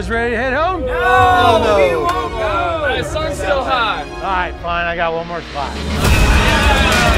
Boys ready to head home? No! We won't go! The sun's still high. All right, fine. I got one more spot. Yeah.